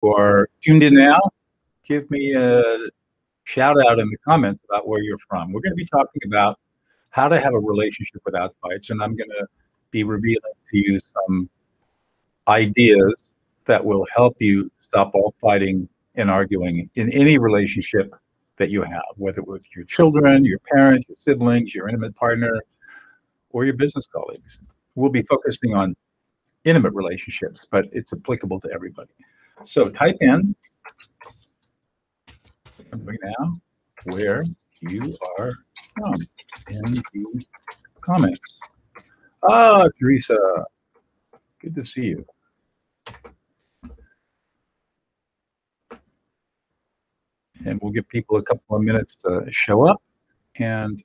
who are tuned in now, give me a shout out in the comments about where you're from. We're going to be talking about how to have a relationship without fights, and I'm going to be revealing to you some ideas that will help you stop all fighting and arguing in any relationship that you have, whether with your children, your parents, your siblings, your intimate partner, or your business colleagues. We'll be focusing on intimate relationships, but it's applicable to everybody. So type in right now where you are from in the comments. Ah, Teresa, good to see you. And we'll give people a couple of minutes to show up, and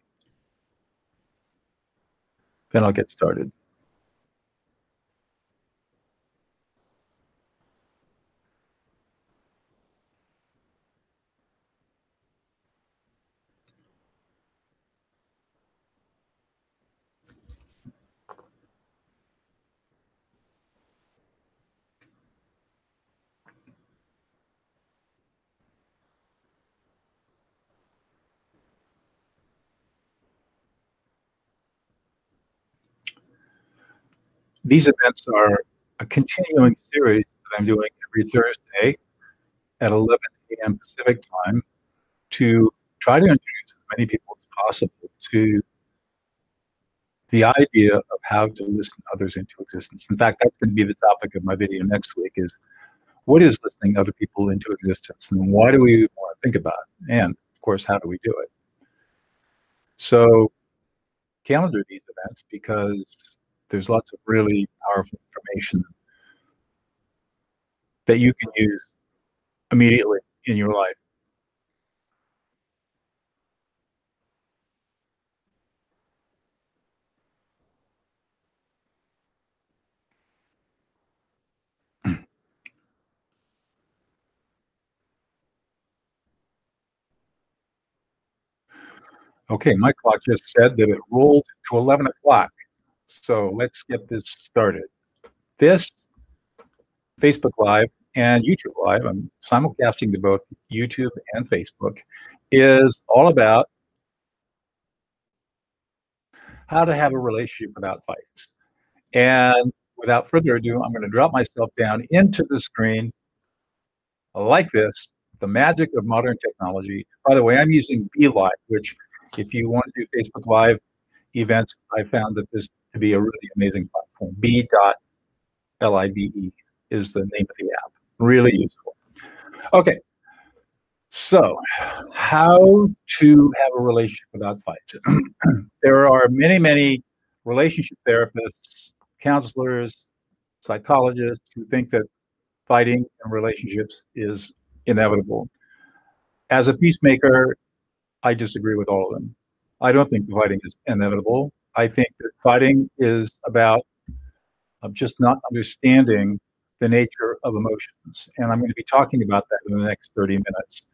then I'll get started. These events are a continuing series that I'm doing every Thursday at 11 a.m. Pacific time to try to introduce as many people as possible to the idea of how to listen others into existence. In fact, that's going to be the topic of my video next week, is what is listening other people into existence, and why do we want to think about it? And of course, how do we do it? So calendar these events, because there's lots of really powerful information that you can use immediately in your life. Okay, my clock just said that it rolled to 11 o'clock. So let's get this started. This Facebook Live and YouTube Live, I'm simulcasting to both YouTube and Facebook, is all about how to have a relationship without fights. And without further ado, I'm going to drop myself down into the screen like this, the magic of modern technology. By the way, I'm using Be Live, which if you want to do Facebook Live events, I found that this to be a really amazing platform. B.live is the name of the app. Really useful. Okay, so how to have a relationship without fights. There are many, many relationship therapists, counselors, psychologists who think that fighting in relationships is inevitable. As a peacemaker, I disagree with all of them. I don't think fighting is inevitable. I think that fighting is about just not understanding the nature of emotions. And I'm going to be talking about that in the next 30 minutes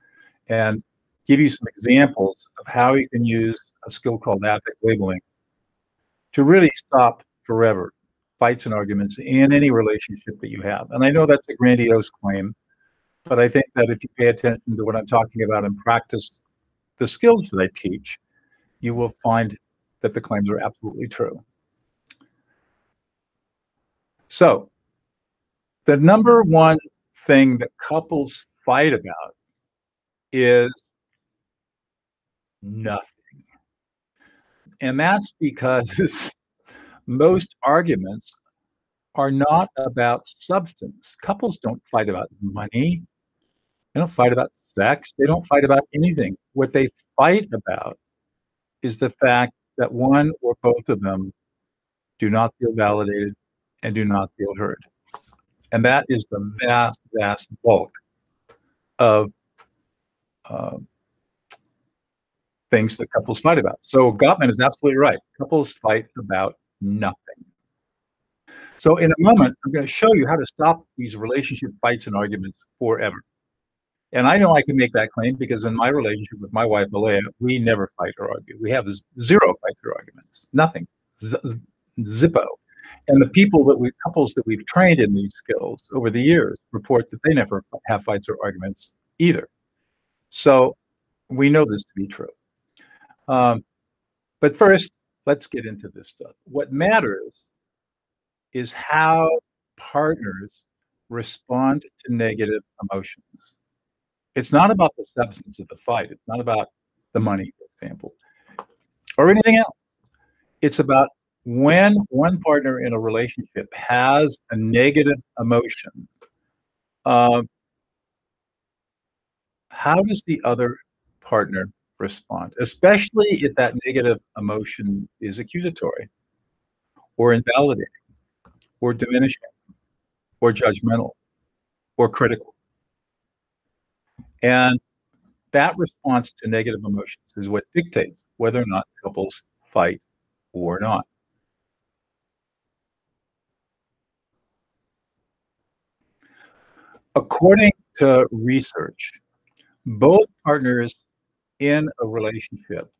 and give you some examples of how you can use a skill called affect labeling to really stop forever fights and arguments in any relationship that you have. And I know that's a grandiose claim, but I think that if you pay attention to what I'm talking about and practice the skills that I teach, you will find that the claims are absolutely true. So the number one thing that couples fight about is nothing. And that's because most arguments are not about substance. Couples don't fight about money. They don't fight about sex. They don't fight about anything. What they fight about is the fact that one or both of them do not feel validated and do not feel heard. And that is the vast, vast bulk of things that couples fight about. So Gottman is absolutely right. Couples fight about nothing. So in a moment, I'm going to show you how to stop these relationship fights and arguments forever. And I know I can make that claim because in my relationship with my wife, Malia, we never fight or argue. We have zero fights or arguments, nothing, zippo. And the people that couples that we've trained in these skills over the years report that they never have fights or arguments either. So we know this to be true. But first, let's get into this stuff. What matters is how partners respond to negative emotions. It's not about the substance of the fight. It's not about the money, for example, or anything else. It's about when one partner in a relationship has a negative emotion, how does the other partner respond, especially if that negative emotion is accusatory or invalidating or diminishing or judgmental or critical? And that response to negative emotions is what dictates whether or not couples fight or not. According to research, both partners in a relationship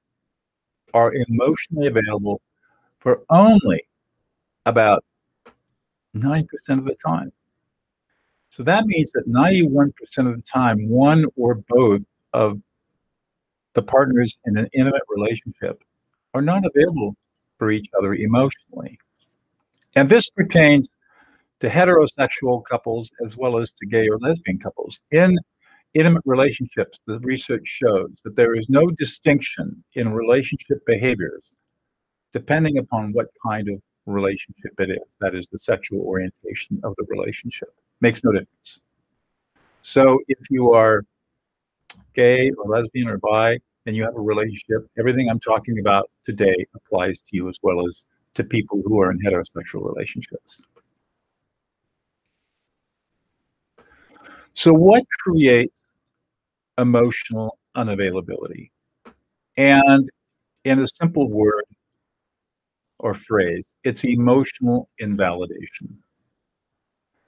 are emotionally available for only about 9% of the time. So that means that 91% of the time, one or both of the partners in an intimate relationship are not available for each other emotionally. And this pertains to heterosexual couples as well as to gay or lesbian couples. In intimate relationships, the research shows that there is no distinction in relationship behaviors depending upon what kind of relationship it is. That is, the sexual orientation of the relationship. Makes no difference. So if you are gay or lesbian or bi and you have a relationship, everything I'm talking about today applies to you as well as to people who are in heterosexual relationships. So what creates emotional unavailability? And in a simple word or phrase, it's emotional invalidation.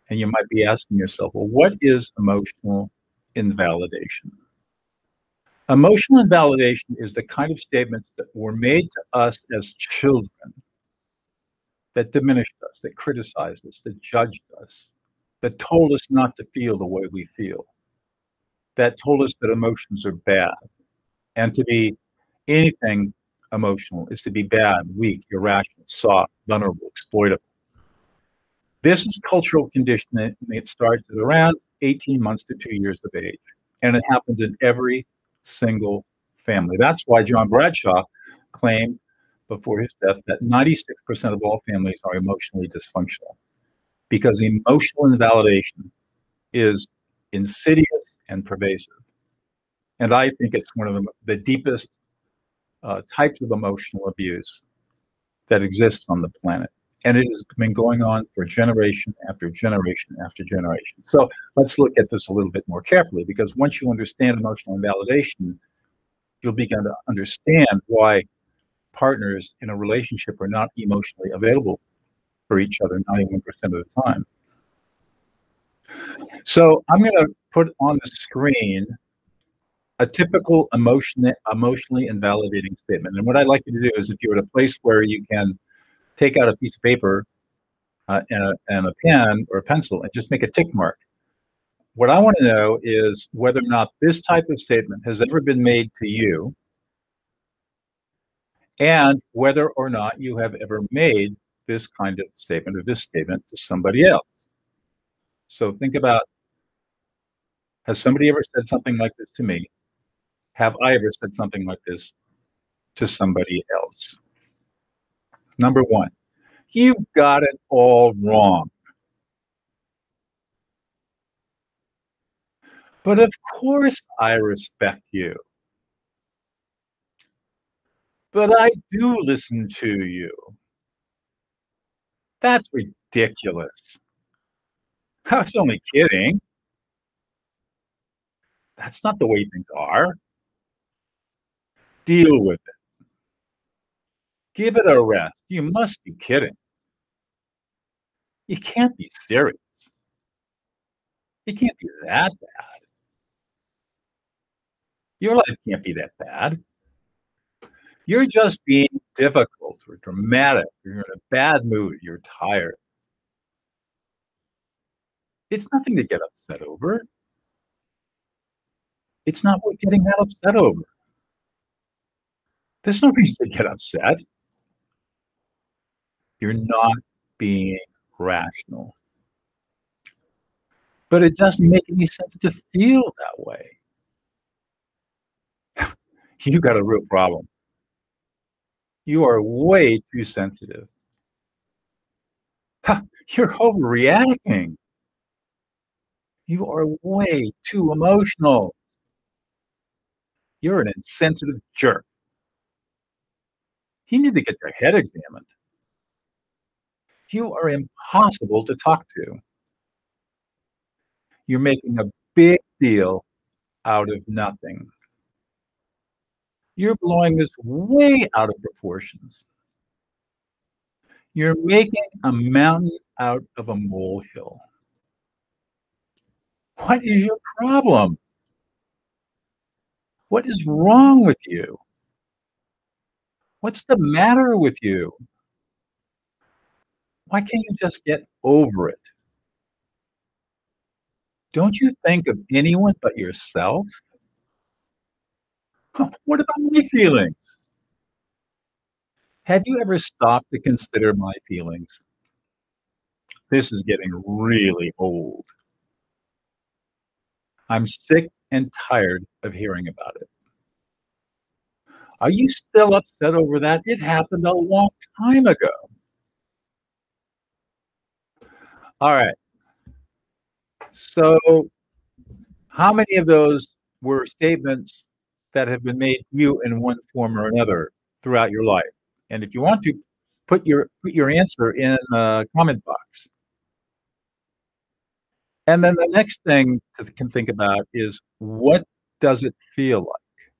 And you might be asking yourself, well, what is emotional invalidation? Emotional invalidation is the kind of statements that were made to us as children that diminished us, that criticized us, that judged us, that told us not to feel the way we feel, that told us that emotions are bad. And to be anything emotional is to be bad, weak, irrational, soft, vulnerable, exploitable. This is cultural conditioning. It starts at around 18 months to 2 years of age, and it happens in every single family. That's why John Bradshaw claimed before his death that 96% of all families are emotionally dysfunctional, because emotional invalidation is insidious and pervasive. And I think it's one of the deepest types of emotional abuse that exists on the planet. And it has been going on for generation after generation after generation. So let's look at this a little bit more carefully, because once you understand emotional invalidation, you'll begin to understand why partners in a relationship are not emotionally available for each other 91% of the time. So I'm going to put on the screen a typical emotionally invalidating statement. And what I'd like you to do is, if you're at a place where you can take out a piece of paper and a pen or a pencil and just make a tick mark. What I want to know is whether or not this type of statement has ever been made to you, and whether or not you have ever made this kind of statement or this statement to somebody else. So think about, has somebody ever said something like this to me? Have I ever said something like this to somebody else? Number one, you've got it all wrong. But of course I respect you. But I do listen to you. That's ridiculous. I was only kidding. That's not the way things are. Deal with it. Give it a rest. You must be kidding. You can't be serious. You can't be that bad. Your life can't be that bad. You're just being difficult or dramatic. You're in a bad mood. You're tired. It's nothing to get upset over. It's not worth getting that upset over. There's no reason to get upset. You're not being rational. But it doesn't make any sense to feel that way. You've got a real problem. You are way too sensitive. Ha, you're overreacting. You are way too emotional. You're an insensitive jerk. You need to get your head examined. You are impossible to talk to. You're making a big deal out of nothing. You're blowing this way out of proportions. You're making a mountain out of a molehill. What is your problem? What is wrong with you? What's the matter with you? Why can't you just get over it? Don't you think of anyone but yourself? What about my feelings? Have you ever stopped to consider my feelings? This is getting really old. I'm sick and tired of hearing about it. Are you still upset over that? It happened a long time ago. All right. So how many of those were statements that have been made to you in one form or another throughout your life? And if you want to, put your answer in the comment box. And then the next thing to think about is, what does it feel like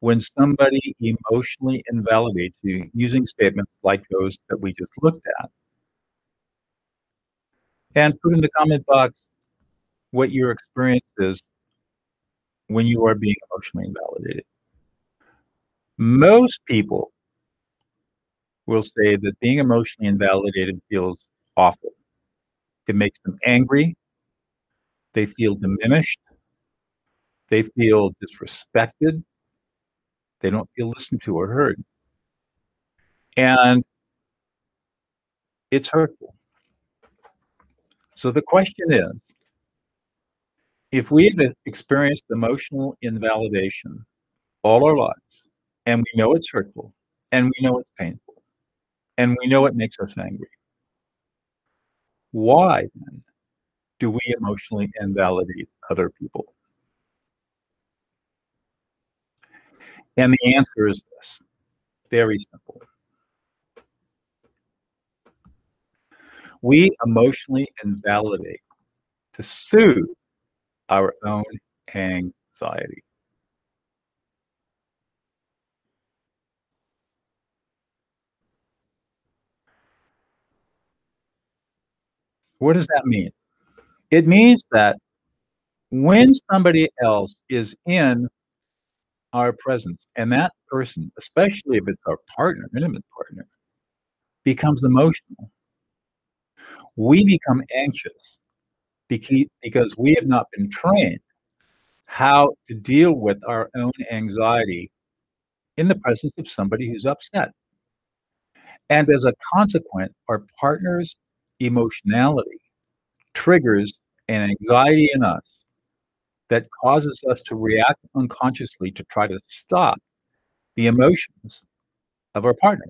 when somebody emotionally invalidates you using statements like those that we just looked at? And put in the comment box what your experience is when you are being emotionally invalidated. Most people will say that being emotionally invalidated feels awful. It makes them angry. They feel diminished. They feel disrespected. They don't feel listened to or heard. And it's hurtful. So the question is, if we've experienced emotional invalidation all our lives, and we know it's hurtful, and we know it's painful, and we know it makes us angry, why then do we emotionally invalidate other people? And the answer is this, very simple. We emotionally invalidate to soothe our own anxiety. What does that mean? It means that when somebody else is in our presence, and that person, especially if it's our partner, intimate partner, becomes emotional, we become anxious because we have not been trained how to deal with our own anxiety in the presence of somebody who's upset. And as a consequence, our partner's emotionality triggers an anxiety in us that causes us to react unconsciously to try to stop the emotions of our partner.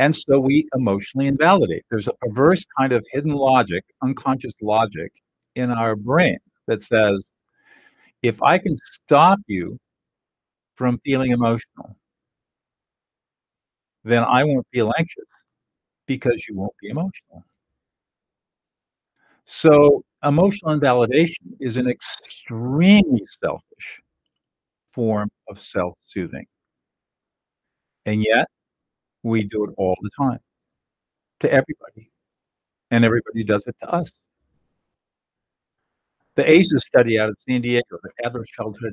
And so we emotionally invalidate. There's a perverse kind of hidden logic, unconscious logic in our brain that says, if I can stop you from feeling emotional, then I won't feel anxious because you won't be emotional. So emotional invalidation is an extremely selfish form of self-soothing. And yet, we do it all the time to everybody, and everybody does it to us. The ACEs study out of San Diego, the Adverse Childhood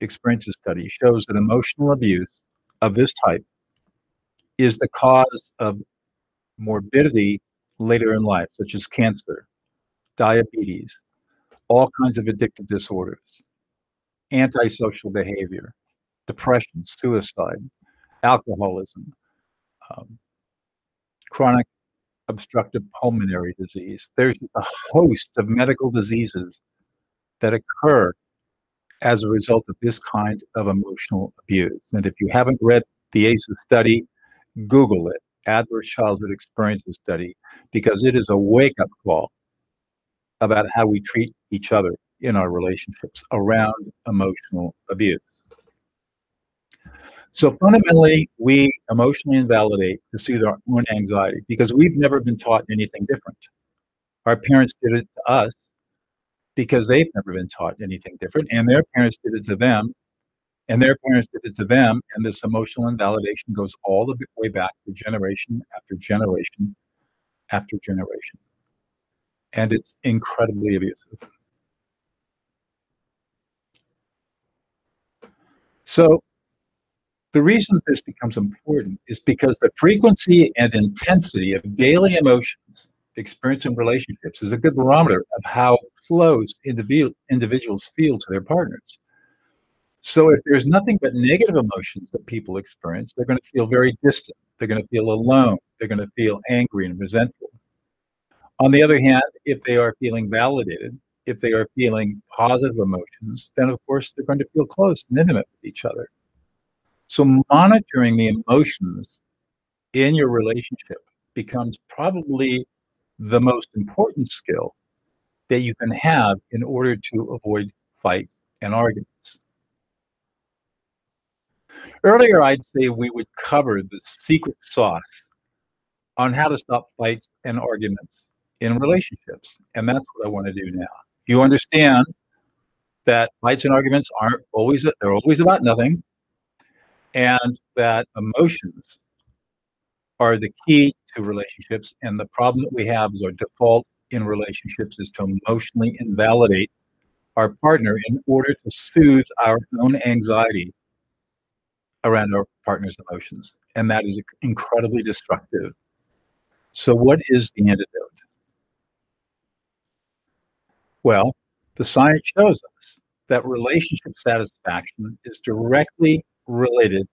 Experiences study, shows that emotional abuse of this type is the cause of morbidity later in life, such as cancer, diabetes, all kinds of addictive disorders, antisocial behavior, depression, suicide, alcoholism, chronic obstructive pulmonary disease. There's a host of medical diseases that occur as a result of this kind of emotional abuse. And if you haven't read the ACEs study, Google it, Adverse Childhood Experiences Study, because it is a wake-up call about how we treat each other in our relationships around emotional abuse. So fundamentally, we emotionally invalidate to soothe our own anxiety because we've never been taught anything different. Our parents did it to us because they've never been taught anything different, and their parents did it to them, and their parents did it to them, and this emotional invalidation goes all the way back to generation after generation after generation. And it's incredibly abusive. So the reason this becomes important is because the frequency and intensity of daily emotions experienced in relationships is a good barometer of how close individuals feel to their partners. So if there's nothing but negative emotions that people experience, they're going to feel very distant. They're going to feel alone. They're going to feel angry and resentful. On the other hand, if they are feeling validated, if they are feeling positive emotions, then of course they're going to feel close and intimate with each other. So monitoring the emotions in your relationship becomes probably the most important skill that you can have in order to avoid fights and arguments. Earlier, I'd say we would cover the secret sauce on how to stop fights and arguments in relationships, and that's what I want to do now. You understand that fights and arguments aren't always, they're always about nothing, and that emotions are the key to relationships. And the problem that we have is our default in relationships is to emotionally invalidate our partner in order to soothe our own anxiety around our partner's emotions. And that is incredibly destructive. So what is the antidote? Well, the science shows us that relationship satisfaction is directly related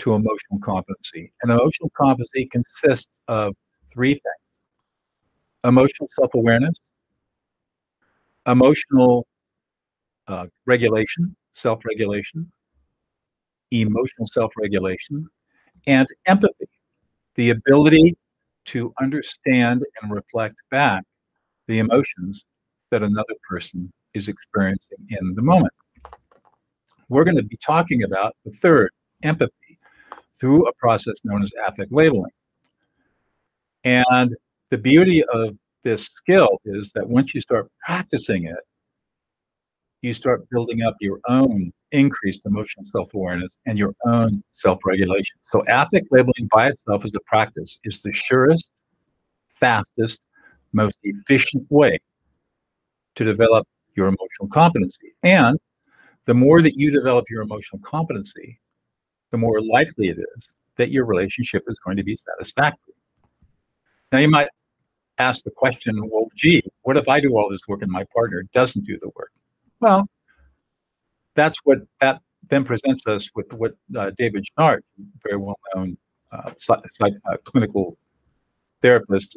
to emotional competency. And emotional competency consists of three things: emotional self-awareness, emotional regulation, self-regulation, emotional self-regulation, and empathy, the ability to understand and reflect back the emotions that another person is experiencing in the moment. We're going to be talking about the third, empathy, through a process known as affect labeling. And the beauty of this skill is that once you start practicing it, you start building up your own increased emotional self-awareness and your own self-regulation. So affect labeling by itself as a practice is the surest, fastest, most efficient way to develop your emotional competency. And the more that you develop your emotional competency, the more likely it is that your relationship is going to be satisfactory. Now, you might ask the question, well, gee, what if I do all this work and my partner doesn't do the work? Well, that's what that then presents us with what David Schnarr, very well-known clinical therapist,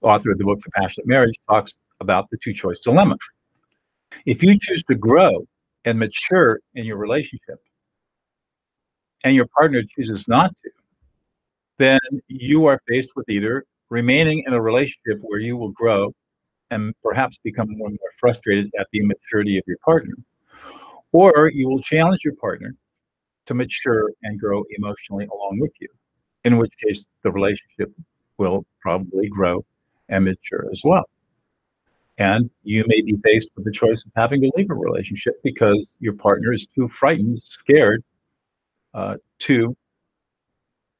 author of the book, Passionate Marriage, talks about the two-choice dilemma. If you choose to grow and mature in your relationship, and your partner chooses not to, then you are faced with either remaining in a relationship where you will grow and perhaps become more and more frustrated at the immaturity of your partner, or you will challenge your partner to mature and grow emotionally along with you, in which case the relationship will probably grow and mature as well. And you may be faced with the choice of having to leave a relationship because your partner is too frightened, scared, to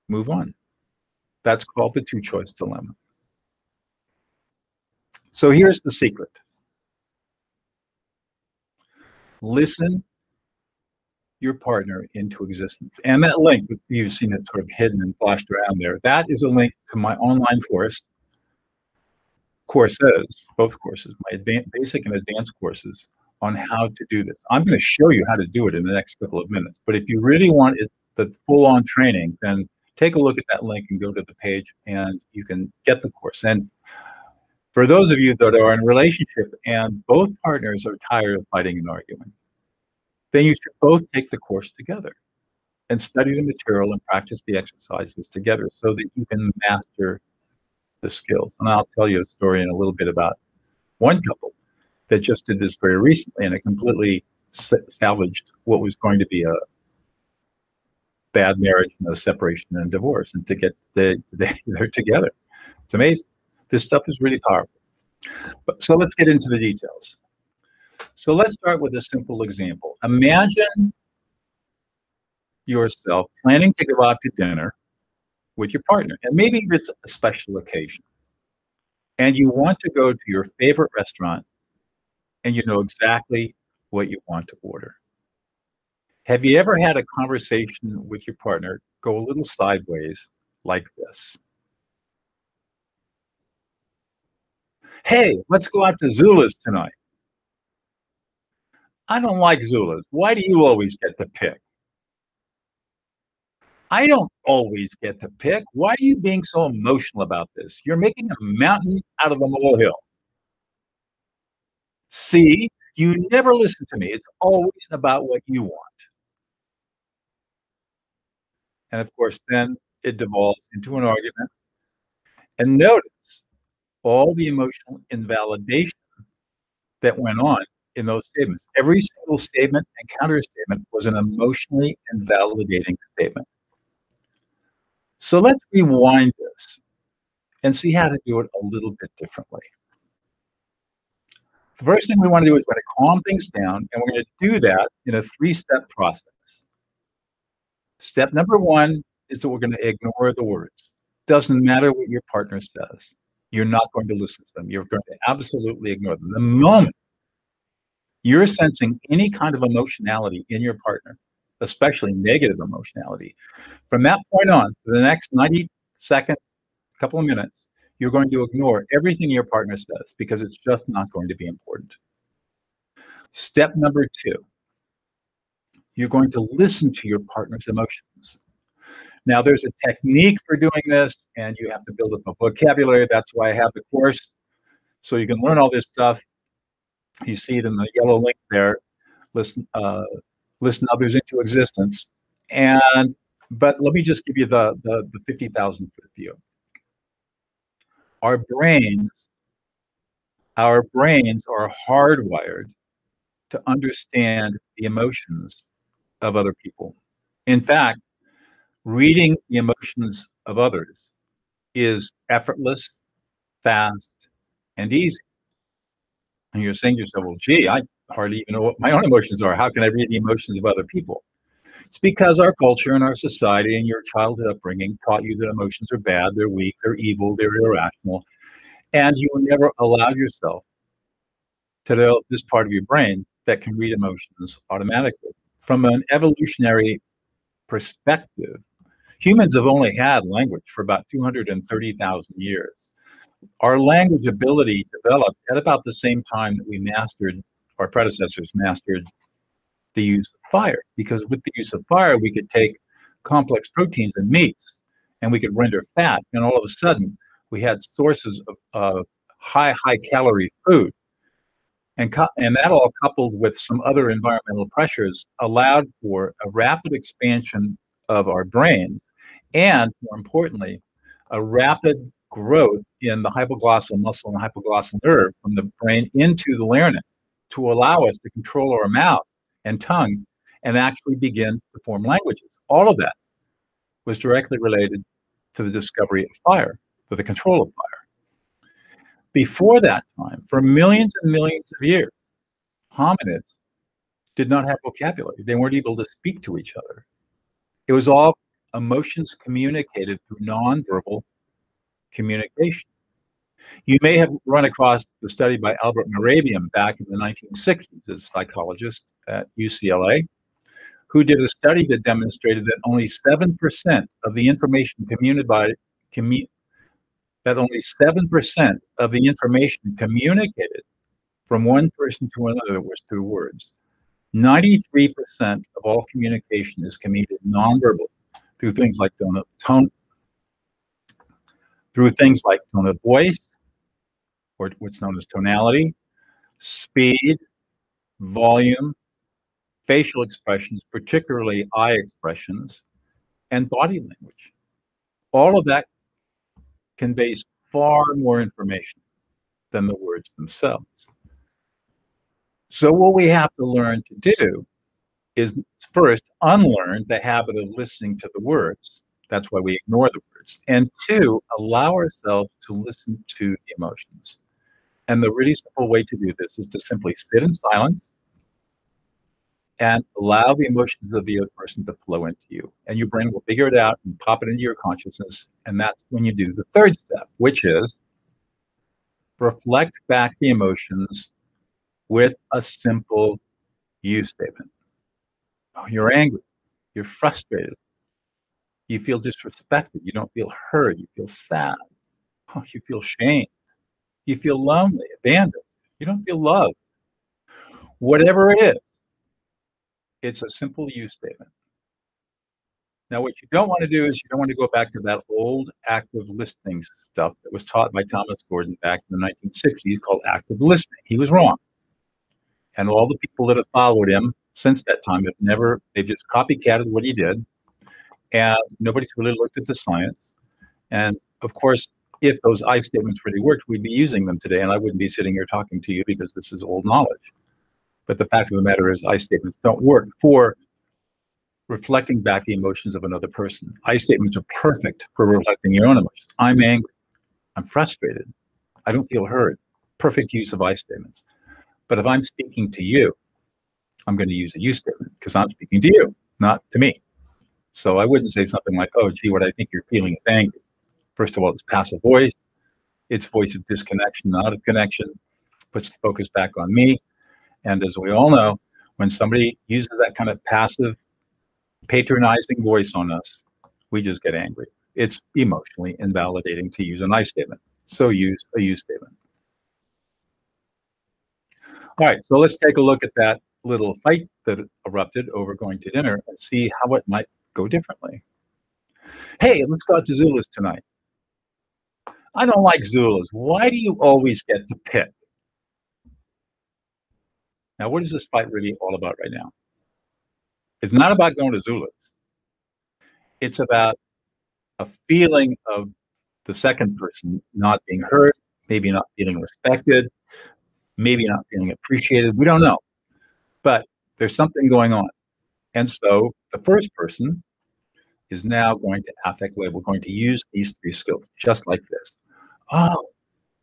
move on. That's called the two-choice dilemma. So here's the secret. Listen your partner into existence. And that link, you've seen it sort of hidden and flashed around there, that is a link to my online courses, both courses, my basic and advanced courses on how to do this. I'm going to show you how to do it in the next couple of minutes. But if you really want it, the full-on training, then take a look at that link and go to the page and you can get the course. And for those of you that are in a relationship and both partners are tired of fighting and arguing, then you should both take the course together and study the material and practice the exercises together so that you can master the skills. And I'll tell you a story in a little bit about one couple that just did this very recently, and it completely salvaged what was going to be a bad marriage, you know, separation and divorce, and to get they're together. It's amazing. This stuff is really powerful. But, so let's get into the details. So let's start with a simple example. Imagine yourself planning to go out to dinner with your partner, and maybe it's a special occasion, and you want to go to your favorite restaurant, and you know exactly what you want to order. Have you ever had a conversation with your partner go a little sideways like this? Hey, let's go out to Zula's tonight. I don't like Zula's. Why do you always get to pick? I don't always get to pick. Why are you being so emotional about this? You're making a mountain out of a molehill. See, you never listen to me. It's always about what you want. And of course, then it devolves into an argument. And notice all the emotional invalidation that went on in those statements. Every single statement and counter statement was an emotionally invalidating statement. So let's rewind this and see how to do it a little bit differently. The first thing we want to do is we're going to calm things down, and we're going to do that in a three-step process. Step number one is that we're going to ignore the words. Doesn't matter what your partner says. You're not going to listen to them. You're going to absolutely ignore them. The moment you're sensing any kind of emotionality in your partner, especially negative emotionality, from that point on, for the next 90 seconds, a couple of minutes, you're going to ignore everything your partner says because it's just not going to be important. Step number two, you're going to listen to your partner's emotions. Now, there's a technique for doing this, and you have to build up a vocabulary. That's why I have the course, so you can learn all this stuff. You see it in the yellow link there. Listen others into existence. But let me just give you the 50,000 foot view. Our brains are hardwired to understand the emotions of other people. In fact, reading the emotions of others is effortless, fast, and easy. And you're saying to yourself, well, gee, I hardly even know what my own emotions are. How can I read the emotions of other people? It's because our culture and our society and your childhood upbringing taught you that emotions are bad, they're weak, they're evil, they're irrational. And you never allowed yourself to develop this part of your brain that can read emotions automatically. From an evolutionary perspective, humans have only had language for about 230,000 years. Our language ability developed at about the same time that we mastered, our predecessors mastered, the use of fire, because with the use of fire, we could take complex proteins and meats, and we could render fat, and all of a sudden, we had sources of high-calorie food. And that all coupled with some other environmental pressures allowed for a rapid expansion of our brains, and more importantly, a rapid growth in the hypoglossal muscle and hypoglossal nerve from the brain into the larynx to allow us to control our mouth and tongue and actually begin to form languages. All of that was directly related to the discovery of fire, to the control of fire. Before that time, for millions and millions of years, hominids did not have vocabulary. They weren't able to speak to each other. It was all emotions communicated through nonverbal communication. You may have run across the study by Albert Mehrabian back in the 1960s, as a psychologist at UCLA, who did a study that demonstrated that only 7% of the information communicated from one person to another was through words. 93% of all communication is communicated nonverbal through things like tone of voice, or what's known as tonality, speed, volume, facial expressions, particularly eye expressions, and body language. All of that conveys far more information than the words themselves. So what we have to learn to do is first, unlearn the habit of listening to the words. That's why we ignore the words. And two, allow ourselves to listen to the emotions. And the really simple way to do this is to simply sit in silence and allow the emotions of the other person to flow into you. And your brain will figure it out and pop it into your consciousness. And that's when you do the third step, which is reflect back the emotions with a simple you statement. Oh, you're angry. You're frustrated. You feel disrespected. You don't feel heard. You feel sad. Oh, you feel shame. You feel lonely, abandoned. You don't feel loved. Whatever it is, it's a simple you statement. Now, what you don't want to do is you don't want to go back to that old active listening stuff that was taught by Thomas Gordon back in the 1960s called active listening. He was wrong. And all the people that have followed him since that time have never, they've just copycatted what he did. And nobody's really looked at the science. And of course, if those I statements really worked, we'd be using them today. And I wouldn't be sitting here talking to you because this is old knowledge. But the fact of the matter is I statements don't work for reflecting back the emotions of another person. I statements are perfect for reflecting your own emotions. I'm angry. I'm frustrated. I don't feel heard. Perfect use of I statements. But if I'm speaking to you, I'm going to use a you statement because I'm speaking to you, not to me. So I wouldn't say something like, oh, gee, what I think you're feeling is angry. First of all, it's passive voice. It's voice of disconnection, not of connection. Puts the focus back on me. And as we all know, when somebody uses that kind of passive, patronizing voice on us, we just get angry. It's emotionally invalidating to use an I statement. So use a you statement. All right, so let's take a look at that little fight that erupted over going to dinner and see how it might go differently. Hey, let's go out to Zula's tonight. I don't like Zula's. Why do you always get to pick? Now, what is this fight really all about right now? It's not about going to Zula's. It's about a feeling of the second person not being heard, maybe not feeling respected, maybe not feeling appreciated. We don't know. But there's something going on. And so the first person is now going to affect label, going to use these three skills, just like this. Oh,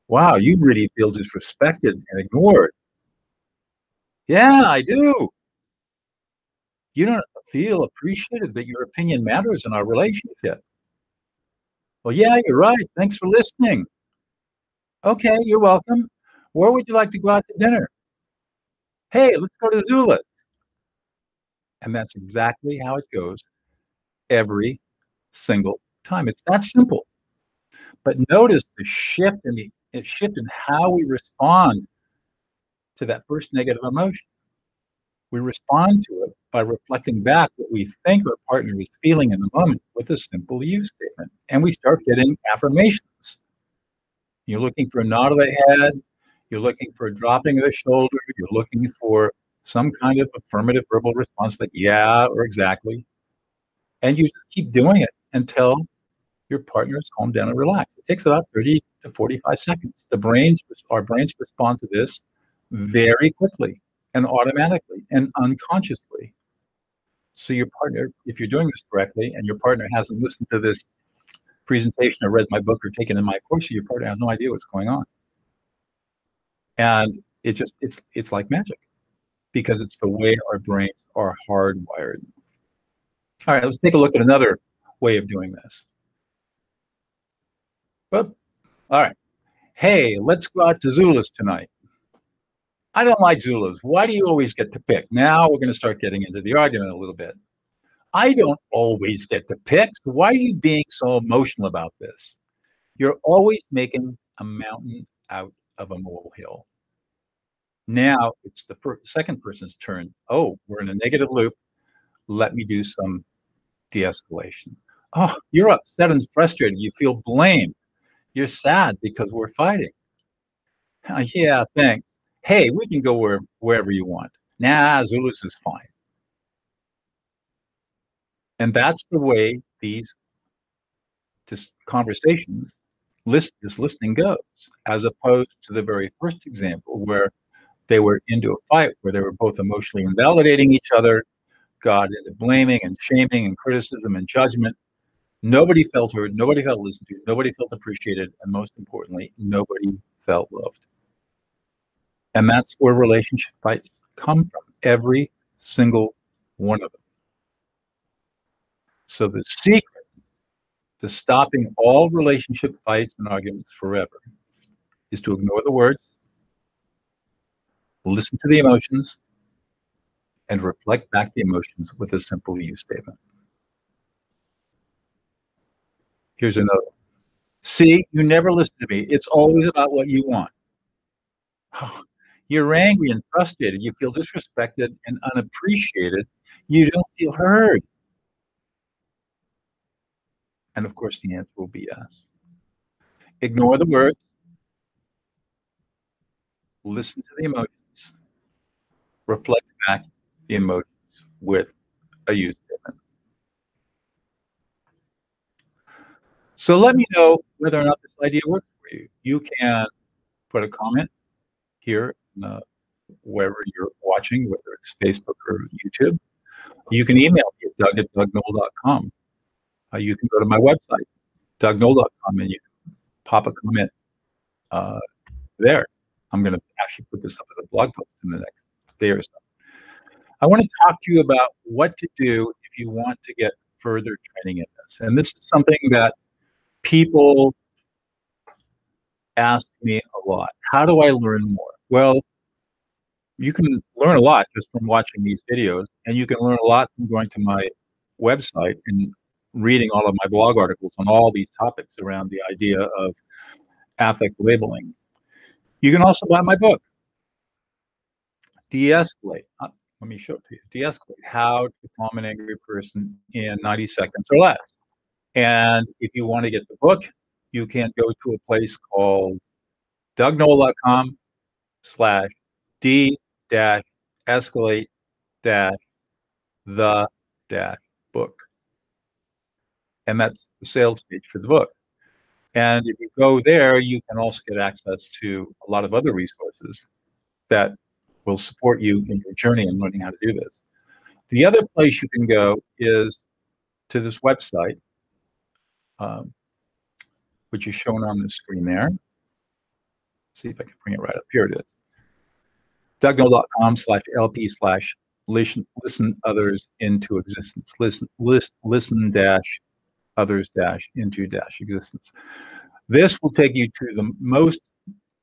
wow, you really feel disrespected and ignored. Yeah, I do. You don't feel appreciated that your opinion matters in our relationship. Well, yeah, you're right. Thanks for listening. Okay, you're welcome. Where would you like to go out to dinner? Hey, let's go to Zula's. And that's exactly how it goes every single time. It's that simple. But notice the shift in how we respond to that first negative emotion. We respond to it by reflecting back what we think our partner is feeling in the moment with a simple you statement. And we start getting affirmations. You're looking for a nod of the head. You're looking for a dropping of the shoulder. You're looking for some kind of affirmative verbal response like, yeah, or exactly. And you just keep doing it until your partner is calmed down and relaxed. It takes about 30 to 45 seconds. Our brains respond to this very quickly and automatically and unconsciously. So your partner, if you're doing this correctly and your partner hasn't listened to this presentation or read my book or taken in my course, your partner has no idea what's going on. And it just, it's like magic because it's the way our brains are hardwired. All right, let's take a look at another way of doing this. Well, all right. Hey, let's go out to Zula's tonight. I don't like Zulus. Why do you always get to pick? Now we're going to start getting into the argument a little bit. I don't always get to pick. So why are you being so emotional about this? You're always making a mountain out of a molehill. Now it's the second person's turn. Oh, we're in a negative loop. Let me do some de-escalation. Oh, you're upset and frustrated. You feel blamed. You're sad because we're fighting. Yeah, thanks. Hey, we can go wherever you want. Nah, Zulus is fine. And that's the way these conversations, this listening goes, as opposed to the very first example where they were into a fight, where they were both emotionally invalidating each other, got into blaming and shaming and criticism and judgment. Nobody felt heard, nobody felt listened to, nobody felt appreciated, and most importantly, nobody felt loved. And that's where relationship fights come from, every single one of them. So the secret to stopping all relationship fights and arguments forever is to ignore the words, listen to the emotions, and reflect back the emotions with a simple you statement. Here's another one. See, you never listen to me. It's always about what you want. Oh, you're angry and frustrated. You feel disrespected and unappreciated. You don't feel heard. And of course, the answer will be yes. Ignore the words. Listen to the emotions. Reflect back the emotions with a you statement. So let me know whether or not this idea works for you. You can put a comment here, wherever you're watching, whether it's Facebook or YouTube. You can email me at doug@dougnoll.com. You can go to my website, dougnoll.com, and you can pop a comment there. I'm going to actually put this up as a blog post in the next day or so. I want to talk to you about what to do if you want to get further training in this. And this is something that people ask me a lot. How do I learn more? Well, you can learn a lot just from watching these videos, and you can learn a lot from going to my website and reading all of my blog articles on all these topics around the idea of affect labeling. You can also buy my book, Deescalate. Let me show it to you. Deescalate, How to Calm an Angry Person in 90 Seconds or Less. And if you want to get the book, you can go to a place called dougnoll.com/d-escalate-the-book. And that's the sales page for the book. And if you go there, you can also get access to a lot of other resources that will support you in your journey in learning how to do this. The other place you can go is to this website, which is shown on the screen there. Let's see if I can bring it right up. Here it is. dougnoll.com/LP/listen others into existence. Listen-others-into-existence. This will take you to the most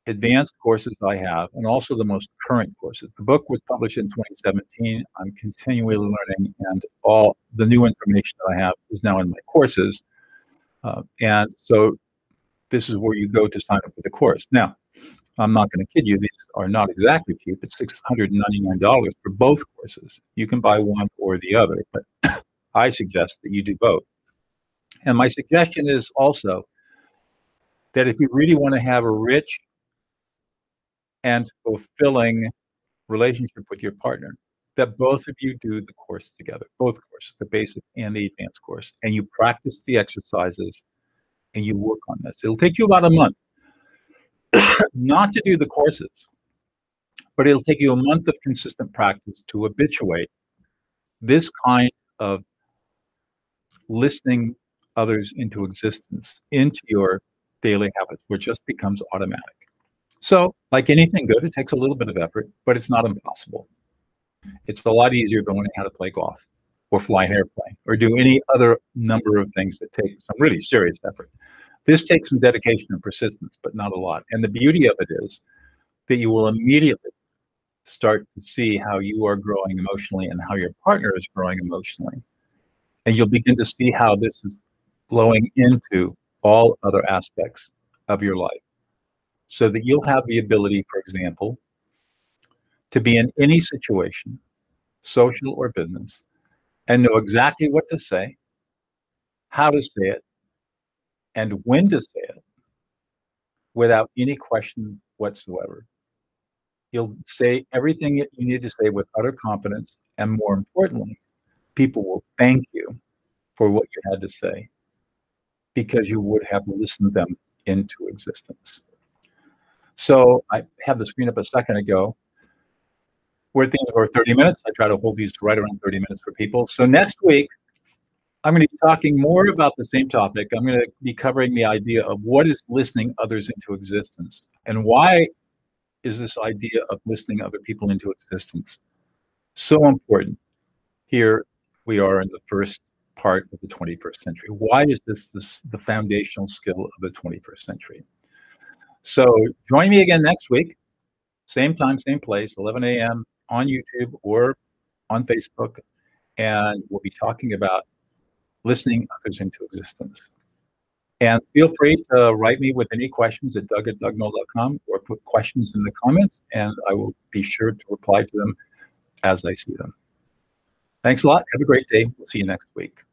advanced courses I have, and also the most current courses. The book was published in 2017. I'm continually learning, and all the new information that I have is now in my courses. And so this is where you go to sign up for the course. Now, I'm not going to kid you. These are not exactly cheap. It's $699 for both courses. You can buy one or the other, but I suggest that you do both. And my suggestion is also that if you really want to have a rich and fulfilling relationship with your partner, that both of you do the course together, both courses, the basic and the advanced course, and you practice the exercises and you work on this. It'll take you about a month not to do the courses, but it'll take you a month of consistent practice to habituate this kind of listening others into existence into your daily habits, which just becomes automatic. So like anything good, it takes a little bit of effort, but it's not impossible. It's a lot easier than learning how to play golf or fly an airplane or do any other number of things that take some really serious effort. This takes some dedication and persistence, but not a lot. And the beauty of it is that you will immediately start to see how you are growing emotionally and how your partner is growing emotionally. And you'll begin to see how this is flowing into all other aspects of your life, so that you'll have the ability, for example, to be in any situation, social or business, and know exactly what to say, how to say it, and when to say it without any question whatsoever. You'll say everything that you need to say with utter confidence, and more importantly, people will thank you for what you had to say, because you would have listened them into existence. So I had the screen up a second ago. We're at the end of our 30 minutes. I try to hold these to right around 30 minutes for people. So next week, I'm going to be talking more about the same topic. I'm going to be covering the idea of what is listening others into existence, and why is this idea of listening other people into existence so important. Here we are in the first part of the 21st century. Why is this the foundational skill of the 21st century? So join me again next week, same time, same place, 11 a.m. on YouTube or on Facebook, and we'll be talking about listening others into existence. And feel free to write me with any questions at doug@dougnoll.com, or put questions in the comments, and I will be sure to reply to them as I see them. Thanks a lot. Have a great day. We'll see you next week.